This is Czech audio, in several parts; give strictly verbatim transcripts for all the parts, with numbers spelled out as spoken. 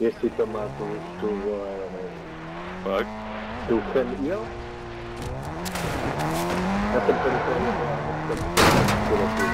Jestli to má tu, tu vole, nevím. Fakt? Duchem, jo? Já jsem to nechal nevolá, tak jsem to nechal.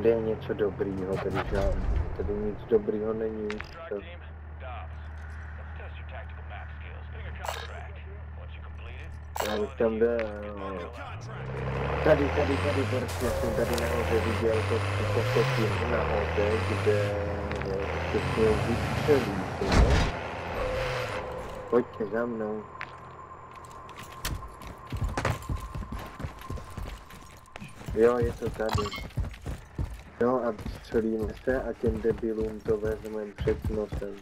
Kde je něco dobrýho, tady žádný. Tady nic dobrýho není. Tady tam jde. Tady, tady, tady, prostě jsem tady nahoře viděl to pokopí nahoře, kde všechno vystřelí. Pojďte za mnou. Jo, je to tady. No a střelíme se a těm debilům to vezmeme před nosem.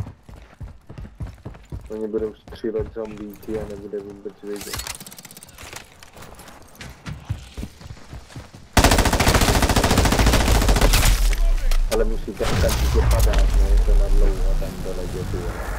Oni budou střílet zombíky a nebude vůbec vidět. Ale musí tam taky padat, ne? Je to na dlouho tam dole dětuje.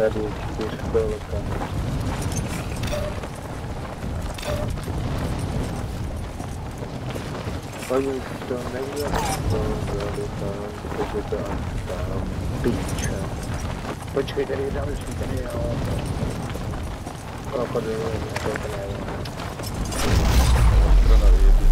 Tady je čtyřkolka. Oni už to nevěděli, protože to tam píče. Počkej, tady je další, tady je auto. Opadlo, to nevím. To nevěděli.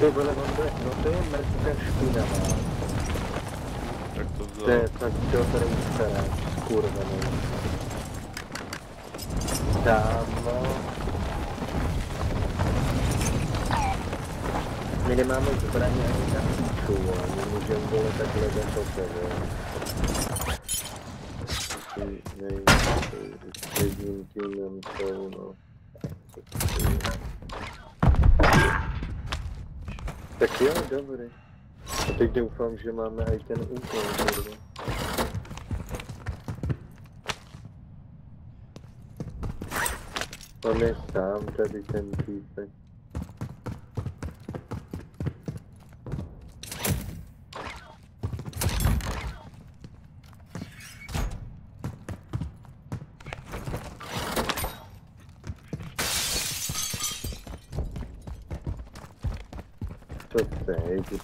Ty vole, no to je mrtka špinavá. Tak to vzal. To je tak dobrý staráč, skurvený. Dávno. My nemáme zbraně ani na píču, ale my že vole takhle ten tope, jo. Ty nej... jedním týmem jsou, no. Tak jo, dobrý. A teď doufám, že máme i ten úkol, dobrý. On je sám tady ten týpek.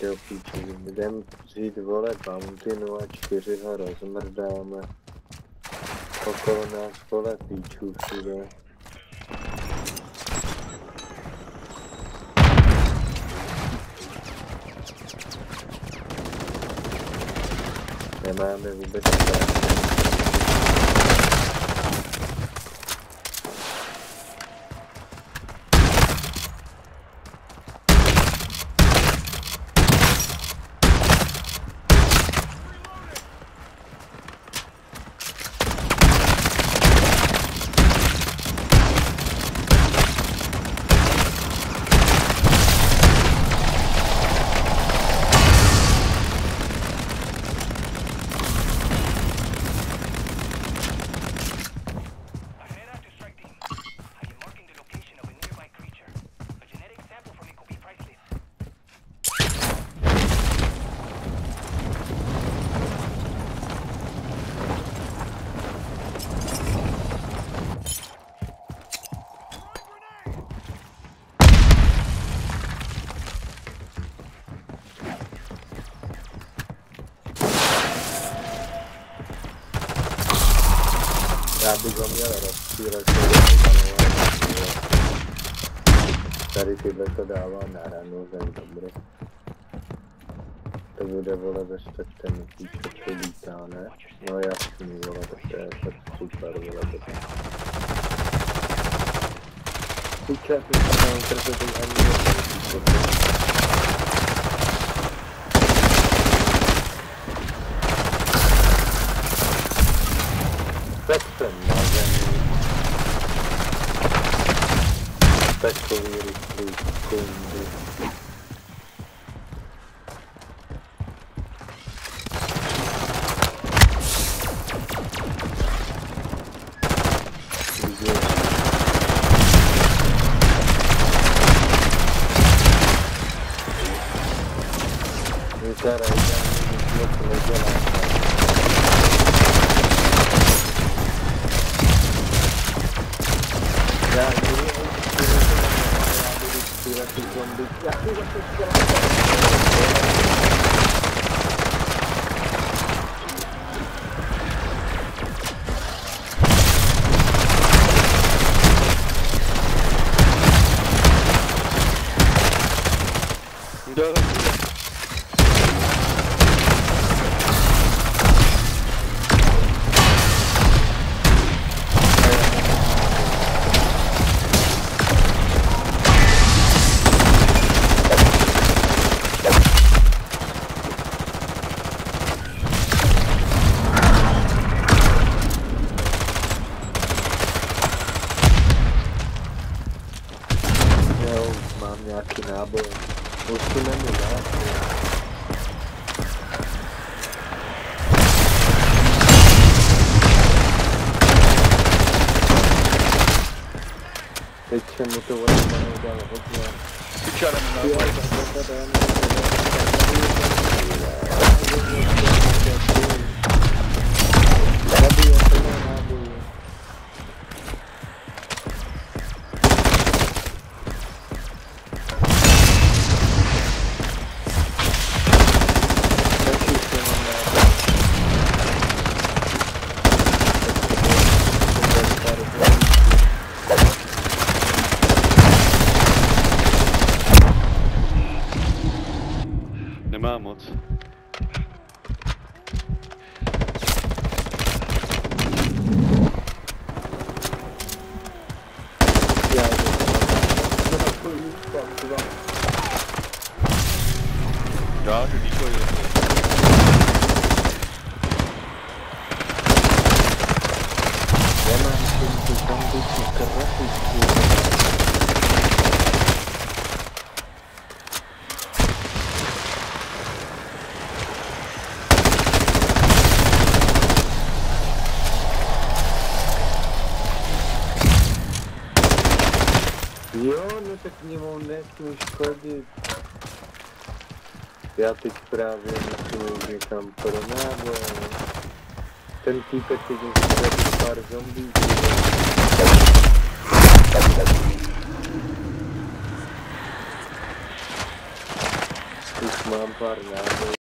Jde o píči, jdem vzít vole bountinu a čtyři ho rozmrdáme. Okolo nás vole píčů všude. Nemáme vůbec práci. Já bych ho měl rozstřílet, tady tyhle to dává na ranu, ten dobrý. To bude vole veštět ten píček, co lítá, ne? No jasný vole, to je tak super vole, to je. Píček, to je krvý ani nepůjček. Tak jsem na zemi. Takový rychlý kundy. Jo, no tak nemám nesmí škodit. Já teď právě musím někam pro náboje. Ten týpek teď musí pár zombí. Už mám pár náboje.